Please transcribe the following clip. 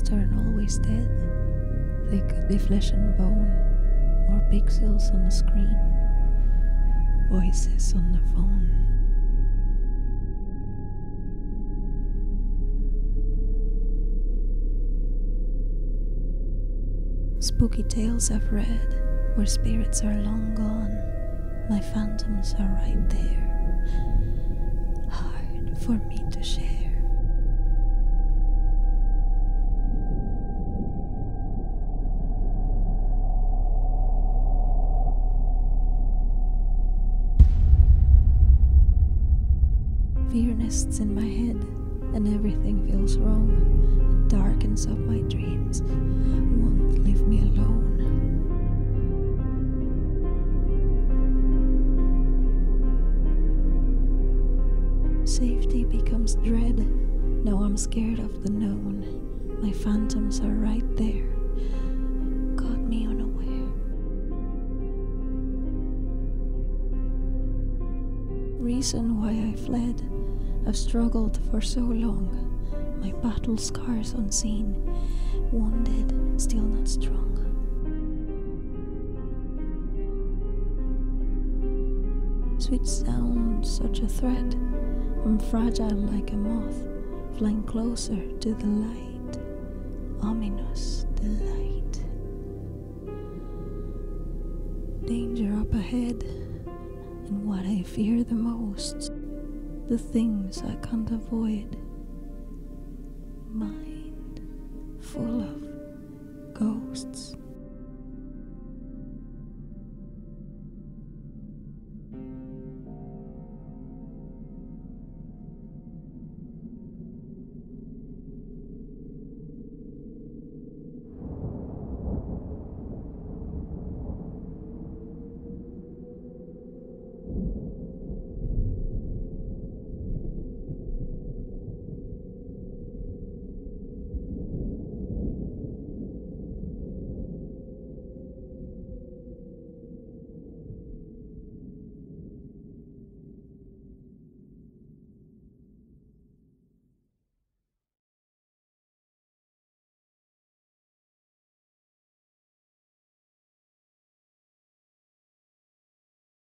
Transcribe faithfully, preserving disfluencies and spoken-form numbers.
toaster and always dead. They could be flesh and bone, or pixels on the screen, voices on the phone. Spooky tales I've read, where spirits are long gone, my phantoms are right there, hard for me to share. Fear nests in my head, and everything feels wrong. It darkens up my dreams, won't leave me alone. Safety becomes dread, now I'm scared of the known. My phantoms are right there, caught me unaware. Reason why I fled, I've struggled for so long, my battle scars unseen, wounded, still not strong. Sweet sound, such a threat, I'm fragile like a moth, flying closer to the light, ominous delight. Danger up ahead, and what I fear the most, the things I can't avoid. Mind full of ghosts.